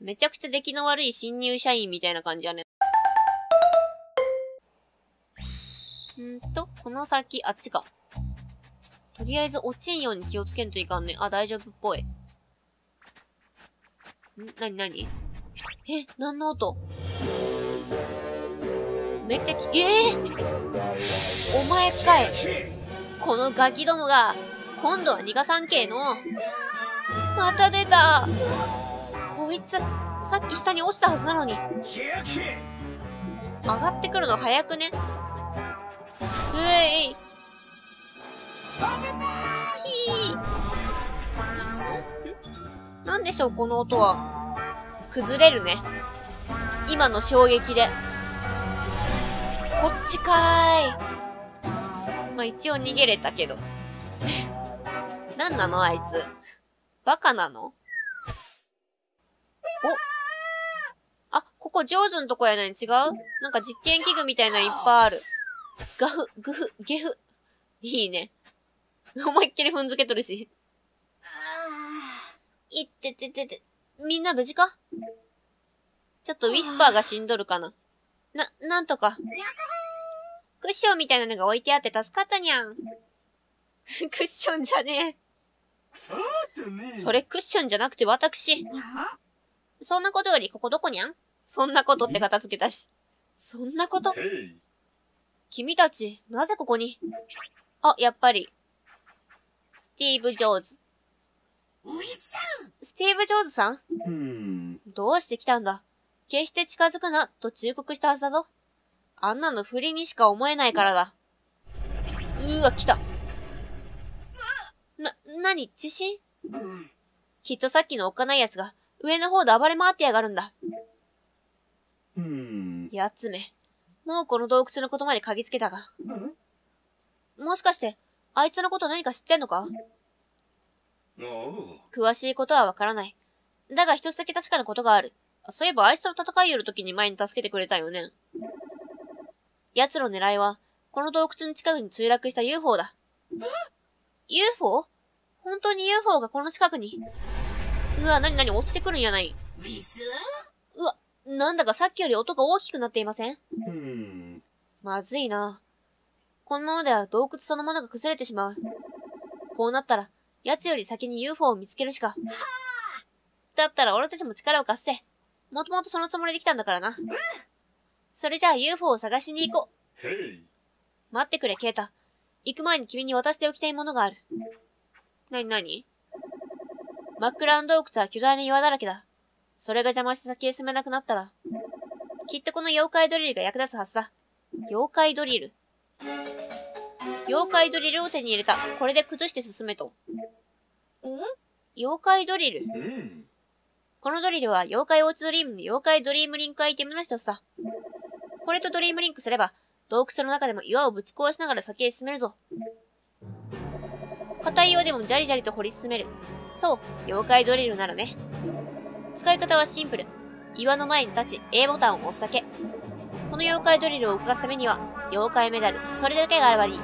めちゃくちゃ出来の悪い新入社員みたいな感じやね。この先、あっちか。とりあえず落ちんように気をつけんといかんね。あ、大丈夫っぽい。なになに？え、何の音？めっちゃお前かい。このガキどもが、今度は逃がさんけえの。また出た。こいつ、さっき下に落ちたはずなのに。上がってくるの早くね。うえい。ひー。なんでしょう、この音は。崩れるね。今の衝撃で。こっちかーい。まあ、一応逃げれたけど。なんなのあいつ。バカなの？お。あ、ここジョーズのとこやない？違う？なんか実験器具みたいなのいっぱいある。ガフ、グフ、ゲフ。いいね。思いっきり踏んづけとるし。いってててて。みんな無事か？ちょっとウィスパーがしんどるかな。なんとか。クッションみたいなのが置いてあって助かったにゃん。クッションじゃねえ。それクッションじゃなくて私。そんなことよりここどこにゃん？そんなことって片付けたし。そんなこと？君たち、なぜここに？あ、やっぱり。スティーブ・ジョーズ。スティーブ・ジョーズさん？どうして来たんだ？決して近づくな、と忠告したはずだぞ。あんなの振りにしか思えないからだ。うわ、来た。なに、地震？きっとさっきのおっかない奴が、上の方で暴れ回ってやがるんだ。奴め。もうこの洞窟のことまで嗅ぎつけたが。もしかして、あいつのこと何か知ってんのか？詳しいことはわからない。だが一つだけ確かなことがある。そういえばあいつと戦いよるときに前に助けてくれたよね。奴の狙いは、この洞窟の近くに墜落した UFO だ。UFO？ 本当に UFO がこの近くに。うわ、なになに、落ちてくるんやない。うわ、なんだかさっきより音が大きくなっていません？まずいな。このままでは洞窟そのものが崩れてしまう。こうなったら、奴より先に UFO を見つけるしか。だったら俺たちも力を貸せ。もともとそのつもりで来たんだからな。それじゃあ UFO を探しに行こう。待ってくれ、ケイタ。行く前に君に渡しておきたいものがある。なになに？マックラン洞窟は巨大な岩だらけだ。それが邪魔して先へ進めなくなったら、きっとこの妖怪ドリルが役立つはずだ。妖怪ドリル。妖怪ドリルを手に入れた。これで崩して進めと。妖怪ドリル。このドリルは、妖怪ウォッチドリームの妖怪ドリームリンクアイテムの一つだ。これとドリームリンクすれば、洞窟の中でも岩をぶち壊しながら先へ進めるぞ。硬い岩でもジャリジャリと掘り進める。そう、妖怪ドリルならね。使い方はシンプル。岩の前に立ち、A ボタンを押すだけ。この妖怪ドリルを動かすためには、妖怪メダル、それだけがあればいい。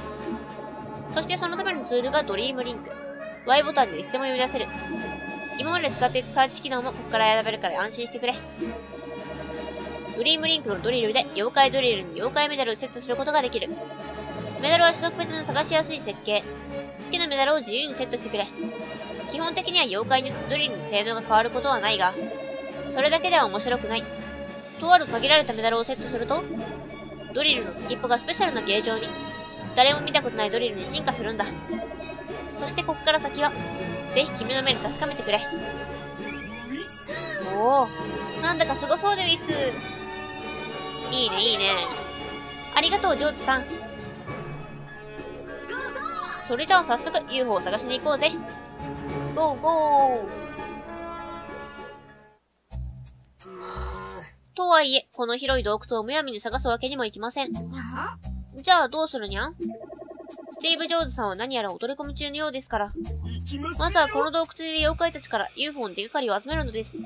そしてそのためのツールがドリームリンク。Y ボタンでいつでも呼び出せる。今まで使っていたサーチ機能もここから選べるから安心してくれ。ドリームリンクのドリルで妖怪ドリルに妖怪メダルをセットすることができる。メダルは種族別の探しやすい設計。好きなメダルを自由にセットしてくれ。基本的には妖怪によってドリルの性能が変わることはないが、それだけでは面白くない。とある限られたメダルをセットすると、ドリルの先っぽがスペシャルな形状に、誰も見たことないドリルに進化するんだ。そしてここから先は、ぜひ君の目で確かめてくれ。おお、なんだかすごそうでウィス。いいねいいね。ありがとうジョーズさん。それじゃあ早速 UFO を探しに行こうぜ。ゴーゴー。とはいえ、この広い洞窟をむやみに探すわけにもいきません。じゃあどうするにゃん？スティーブ・ジョーズさんは何やらお取り込み中のようですから。まずはこの洞窟にいる妖怪たちから UFO の手がかりを集めるのです。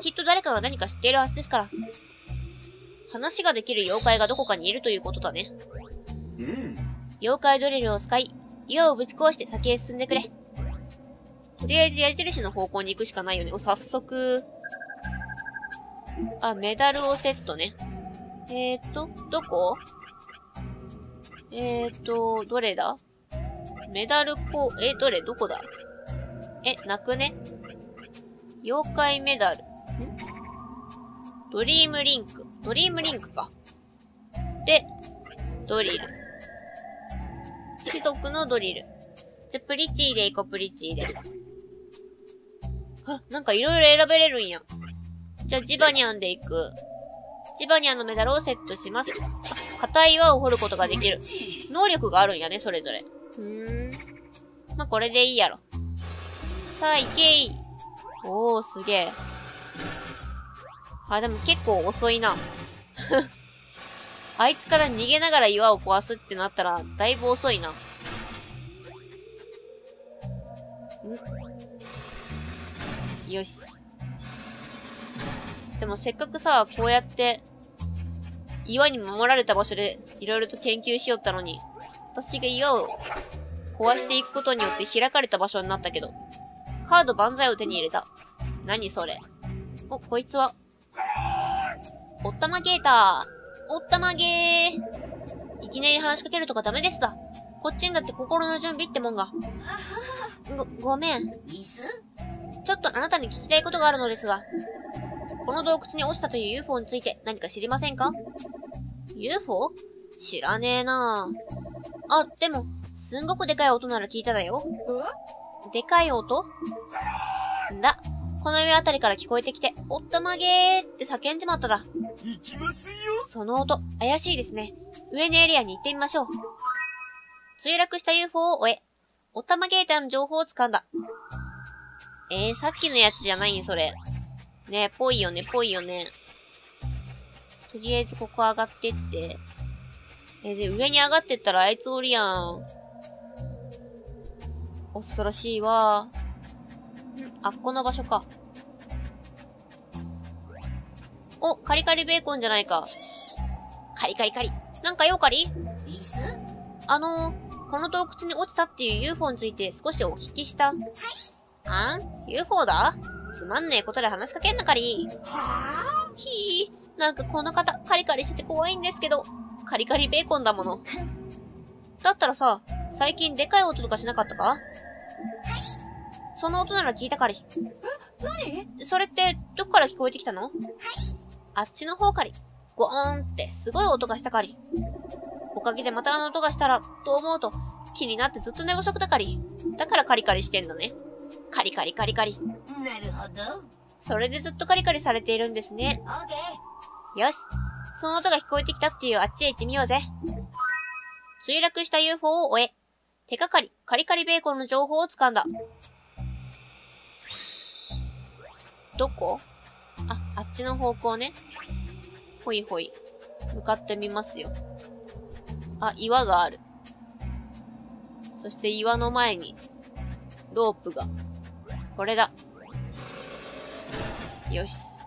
きっと誰かが何か知っているはずですから。話ができる妖怪がどこかにいるということだね。妖怪ドリルを使い、岩をぶち壊して先へ進んでくれ。とりあえず矢印の方向に行くしかないよね。お、早速。あ、メダルをセットね。どこ？どれだ？メダルこう、どこだ？泣くね。妖怪メダル。ドリームリンク。ドリームリンクか。で、ドリル。種族のドリル。プリチーでいこう、プリチーで。あ、なんかいろいろ選べれるんや。じゃあ、ジバニャンでいく。ジバニャンのメダルをセットします。硬い岩を掘ることができる。能力があるんやね、それぞれ。まあ、これでいいやろ。さあ、いけい。おー、すげえ。あ、でも結構遅いな。あいつから逃げながら岩を壊すってなったら、だいぶ遅いな。よし。でもせっかくさ、こうやって、岩に守られた場所でいろいろと研究しよったのに、私が岩を壊していくことによって開かれた場所になったけど、カード万歳を手に入れた。何それ。お、こいつは。おったまゲーター。おったまゲー。いきなり話しかけるとかダメでした。こっちにだって心の準備ってもんが。ごめん。ちょっとあなたに聞きたいことがあるのですが、この洞窟に落ちたという UFO について何か知りませんか？ UFO？ 知らねえなあ。あ、でも、すんごくでかい音なら聞いただよ。でかい音？んだ。この上あたりから聞こえてきて、おったまげーって叫んじまっただ。行きますよ。その音、怪しいですね。上のエリアに行ってみましょう。墜落した UFO を追え。おったまゲーターの情報を掴んだ。さっきのやつじゃないんそれ。ねえ、ぽいよね、ぽいよね。とりあえずここ上がってって。上に上がってったらあいつおるやん。恐ろしいわ。あ、この場所か。お、カリカリベーコンじゃないか。カリカリカリ。なんかようかり？この洞窟に落ちたっていう UFO について少しお聞きした。あん？ UFO だ？つまんねえことで話しかけんなかり。ひぃ、なんかこの方、カリカリしてて怖いんですけど、カリカリベーコンだもの。だったらさ、最近でかい音とかしなかったか？その音なら聞いたかり。何？それって、どっから聞こえてきたの？あっちの方かり。ゴーンってすごい音がしたかり。おかげでまたあの音がしたら、と思うと、気になってずっと寝不足だかり。だからカリカリしてんだね。カリカリカリカリ。なるほど。それでずっとカリカリされているんですね。よし。その音が聞こえてきたっていうあっちへ行ってみようぜ。墜落した UFO を追え。手がかり、カリカリベーコンの情報を掴んだ。どこ？あ、あっちの方向ね。ほいほい。向かってみますよ。あ、岩がある。そして岩の前に。ロープが。これだ。よし。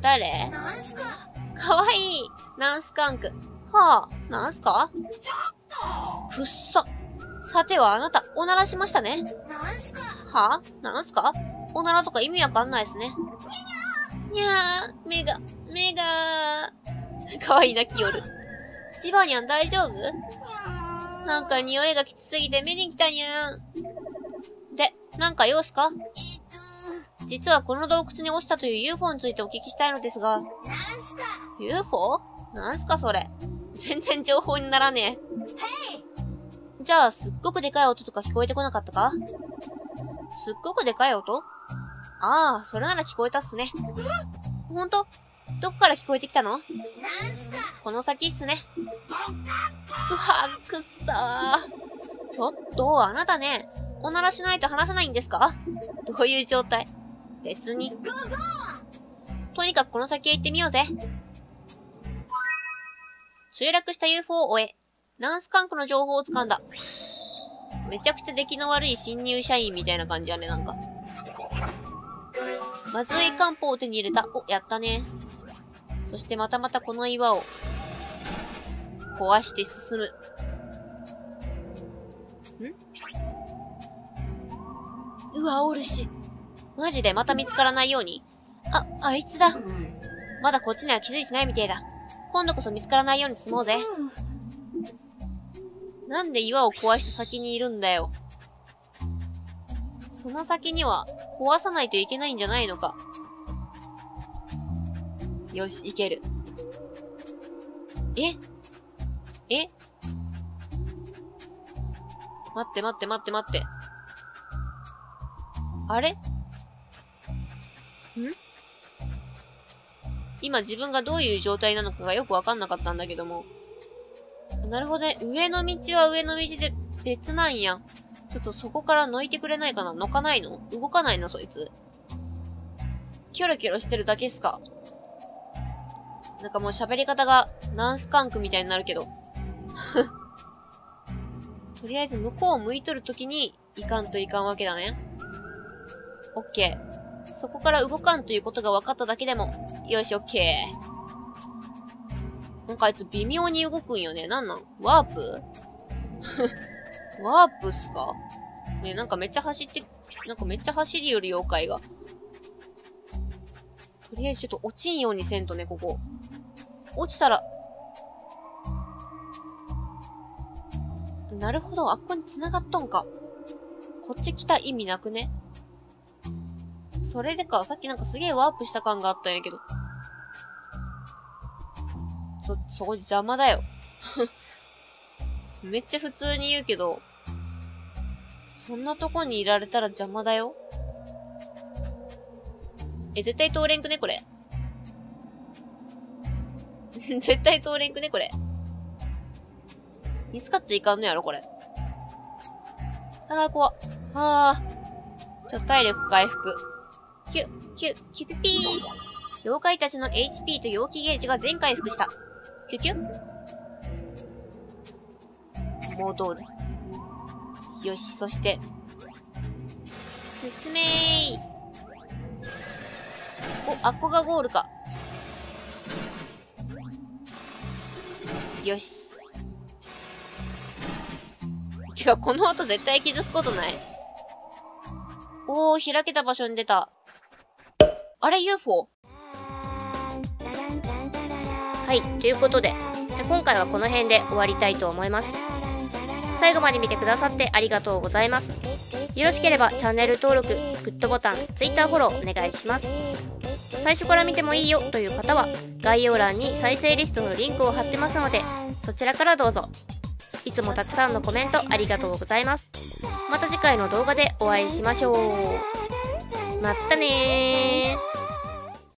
誰？なんすか？かわいい。ナンスカンク。はあ、なんすか？ちょっと。くっそ。さてはあなた、おならしましたね。なんすか？はあ、なんすか？おならとか意味わかんないですね。にゃー、目が。かわいいな、キヨル。ジバニャン大丈夫？なんか匂いがきつすぎて目に来たにゃん。で、なんか用すか？実はこの洞窟に落ちたという UFO についてお聞きしたいのですが。なんすか？ UFO？ なんすかそれ。全然情報にならねえ。じゃあ、すっごくでかい音とか聞こえてこなかったか？すっごくでかい音？ああ、それなら聞こえたっすね。ほんと？どこから聞こえてきたの？この先っすね。うわ、くっさー。ちょっと、あなたね、おならしないと話せないんですか？どういう状態？別に。とにかくこの先へ行ってみようぜ。墜落した UFO を追え。ナンスカンクの情報を掴んだ。めちゃくちゃ出来の悪い新入社員みたいな感じやね、なんか。まずい漢方を手に入れた。お、やったね。そしてまたまたこの岩を壊して進む。うわ、おるし。マジでまた見つからないように。あいつだ。まだこっちには気づいてないみてえだ。今度こそ見つからないように進もうぜ。なんで岩を壊した先にいるんだよ。その先には壊さないといけないんじゃないのか。よし、いける。え待って待って待って待って。あれ？ん？今自分がどういう状態なのかがよくわかんなかったんだけども。なるほどね。上の道は上の道で別なんや。ちょっとそこから抜いてくれないかな？抜かないの？動かないの？そいつ。キョロキョロしてるだけっすか？なんかもう喋り方がナンスカンクみたいになるけど。とりあえず向こうを向いとるときにいかんといかんわけだね。オッケー。そこから動かんということが分かっただけでも。よし、オッケー。なんかあいつ微妙に動くんよね。なんなん？ワープ？ワープっすか？ね、なんかめっちゃ走りよる妖怪が。とりあえずちょっと落ちんようにせんとね、ここ。落ちたら。なるほど、あっこに繋がっとんか。こっち来た意味なくね？それでか、さっきなんかすげえワープした感があったんやけど。そこ邪魔だよ。めっちゃ普通に言うけど、そんなとこにいられたら邪魔だよ。絶対通れんくねこれ。絶対通れんくねこれ。見つかっちゃいかんのやろこれ。あー怖っ。あー。ちょ、体力回復。キュピピー。妖怪たちの HP と容器ゲージが全回復した。キュキュ戻る。よし、そして。進めーい。お、あっこがゴールか。よし。てか、この音絶対気づくことない。おー、開けた場所に出た。あれ、UFO？ はい、ということで、じゃあ今回はこの辺で終わりたいと思います。最後まで見てくださってありがとうございます。よろしければチャンネル登録、グッドボタン、Twitter フォローお願いします。最初から見てもいいよという方は概要欄に再生リストのリンクを貼ってますので、そちらからどうぞ。いつもたくさんのコメントありがとうございます。また次回の動画でお会いしましょう。まったねー。